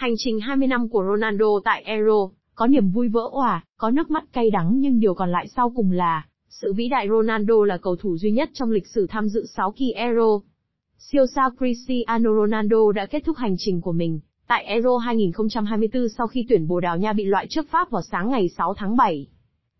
Hành trình 20 năm của Ronaldo tại Euro, có niềm vui vỡ òa, có nước mắt cay đắng, nhưng điều còn lại sau cùng là sự vĩ đại. Ronaldo là cầu thủ duy nhất trong lịch sử tham dự 6 kỳ Euro. Siêu sao Cristiano Ronaldo đã kết thúc hành trình của mình tại Euro 2024 sau khi tuyển Bồ Đào Nha bị loại trước Pháp vào sáng ngày 6 tháng 7.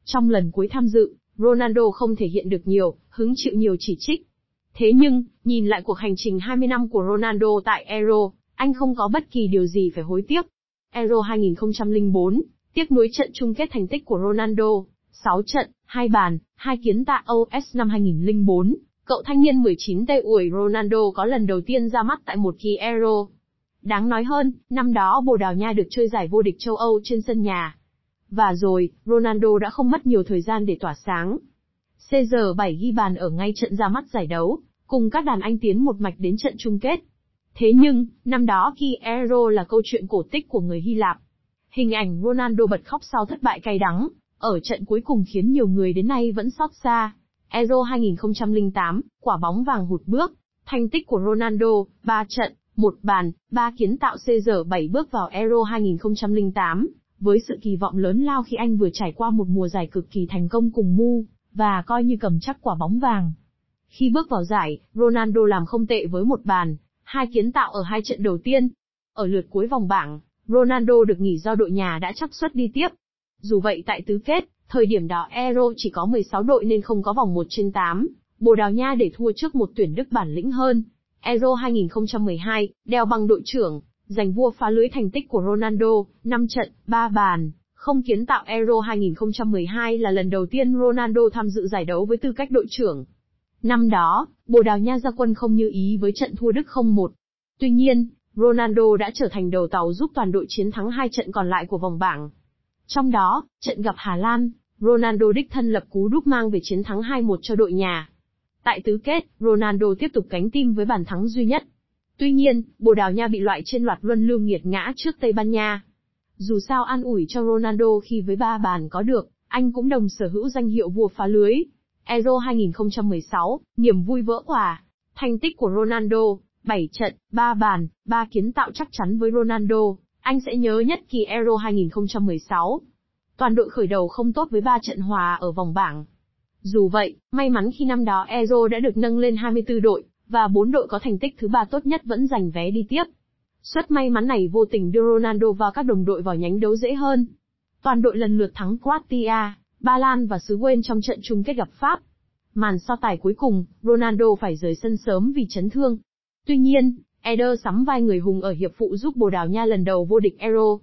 Trong lần cuối tham dự, Ronaldo không thể hiện được nhiều, hứng chịu nhiều chỉ trích. Thế nhưng, nhìn lại cuộc hành trình 20 năm của Ronaldo tại Euro, anh không có bất kỳ điều gì phải hối tiếc. Euro 2004, tiếc nuối trận chung kết thành tích của Ronaldo, 6 trận, 2 bàn, 2 kiến tạo OS. Năm 2004, cậu thanh niên 19 tuổi ủi Ronaldo có lần đầu tiên ra mắt tại một kỳ Euro. Đáng nói hơn, năm đó Bồ Đào Nha được chơi giải vô địch châu Âu trên sân nhà. Và rồi, Ronaldo đã không mất nhiều thời gian để tỏa sáng. CR7 ghi bàn ở ngay trận ra mắt giải đấu, cùng các đàn anh tiến một mạch đến trận chung kết. Thế nhưng, năm đó kỳ Euro là câu chuyện cổ tích của người Hy Lạp. Hình ảnh Ronaldo bật khóc sau thất bại cay đắng ở trận cuối cùng khiến nhiều người đến nay vẫn xót xa. Euro 2008, quả bóng vàng hụt bước. Thành tích của Ronaldo, 3 trận, 1 bàn, 3 kiến tạo. CR7 bước vào Euro 2008 với sự kỳ vọng lớn lao khi anh vừa trải qua một mùa giải cực kỳ thành công cùng MU và coi như cầm chắc quả bóng vàng. Khi bước vào giải, Ronaldo làm không tệ với 1 bàn, 2 kiến tạo ở 2 trận đầu tiên. Ở lượt cuối vòng bảng, Ronaldo được nghỉ do đội nhà đã chắc suất đi tiếp. Dù vậy tại tứ kết, thời điểm đó Euro chỉ có 16 đội nên không có vòng 1/8, Bồ Đào Nha để thua trước một tuyển Đức bản lĩnh hơn. Euro 2012, đeo bằng đội trưởng, giành vua phá lưới. Thành tích của Ronaldo, 5 trận, 3 bàn, không kiến tạo. Euro 2012 là lần đầu tiên Ronaldo tham dự giải đấu với tư cách đội trưởng. Năm đó, Bồ Đào Nha ra quân không như ý với trận thua Đức 0-1. Tuy nhiên, Ronaldo đã trở thành đầu tàu giúp toàn đội chiến thắng 2 trận còn lại của vòng bảng. Trong đó, trận gặp Hà Lan, Ronaldo đích thân lập cú đúp mang về chiến thắng 2-1 cho đội nhà. Tại tứ kết, Ronaldo tiếp tục cánh tim với bàn thắng duy nhất. Tuy nhiên, Bồ Đào Nha bị loại trên loạt luân lưu nghiệt ngã trước Tây Ban Nha. Dù sao an ủi cho Ronaldo khi với 3 bàn có được, anh cũng đồng sở hữu danh hiệu vua phá lưới. Euro 2016, niềm vui vỡ òa. Thành tích của Ronaldo, 7 trận, 3 bàn, 3 kiến tạo. Chắc chắn với Ronaldo, anh sẽ nhớ nhất kỳ Euro 2016. Toàn đội khởi đầu không tốt với 3 trận hòa ở vòng bảng. Dù vậy, may mắn khi năm đó Euro đã được nâng lên 24 đội, và 4 đội có thành tích thứ 3 tốt nhất vẫn giành vé đi tiếp. Suất may mắn này vô tình đưa Ronaldo và các đồng đội vào nhánh đấu dễ hơn. Toàn đội lần lượt thắng Croatia, Ba Lan và xứ Wales trong trận chung kết gặp Pháp. Màn so tài cuối cùng, Ronaldo phải rời sân sớm vì chấn thương. Tuy nhiên, Eder sắm vai người hùng ở hiệp phụ giúp Bồ Đào Nha lần đầu vô địch Euro.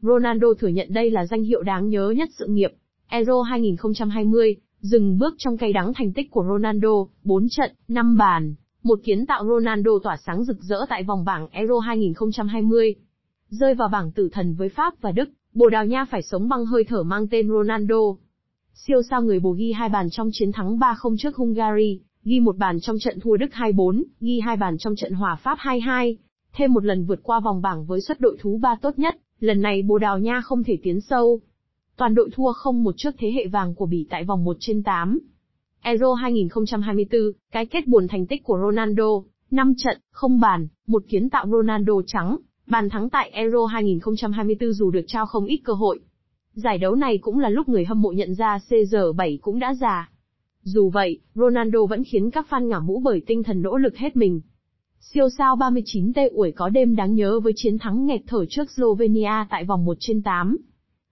Ronaldo thừa nhận đây là danh hiệu đáng nhớ nhất sự nghiệp. Euro 2020, dừng bước trong cay đắng. Thành tích của Ronaldo, 4 trận, 5 bàn, 1 kiến tạo. Ronaldo tỏa sáng rực rỡ tại vòng bảng Euro 2020. Rơi vào bảng tử thần với Pháp và Đức, Bồ Đào Nha phải sống bằng hơi thở mang tên Ronaldo. Siêu sao người Bồ ghi 2 bàn trong chiến thắng 3-0 trước Hungary, ghi 1 bàn trong trận thua Đức 2-4, ghi 2 bàn trong trận hòa Pháp 2-2, thêm một lần vượt qua vòng bảng với suất đội thứ 3 tốt nhất. Lần này Bồ Đào Nha không thể tiến sâu. Toàn đội thua 0-1 trước thế hệ vàng của Bỉ tại vòng 1/8. Euro 2024, cái kết buồn. Thành tích của Ronaldo, 5 trận, 0 bàn, 1 kiến tạo. Ronaldo trắng bàn thắng tại Euro 2024 dù được trao không ít cơ hội. Giải đấu này cũng là lúc người hâm mộ nhận ra CR7 cũng đã già. Dù vậy, Ronaldo vẫn khiến các fan ngả mũ bởi tinh thần nỗ lực hết mình. Siêu sao 39 tuổi có đêm đáng nhớ với chiến thắng nghẹt thở trước Slovenia tại vòng 1/8.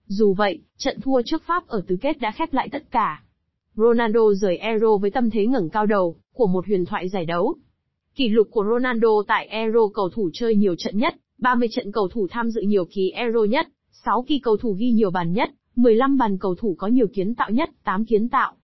Dù vậy, trận thua trước Pháp ở tứ kết đã khép lại tất cả. Ronaldo rời Euro với tâm thế ngẩng cao đầu, của một huyền thoại giải đấu. Kỷ lục của Ronaldo tại Euro: cầu thủ chơi nhiều trận nhất, 30 trận; cầu thủ tham dự nhiều kỳ Euro nhất, 6 kỳ; cầu thủ ghi nhiều bàn nhất, 15 bàn; cầu thủ có nhiều kiến tạo nhất, 8 kiến tạo.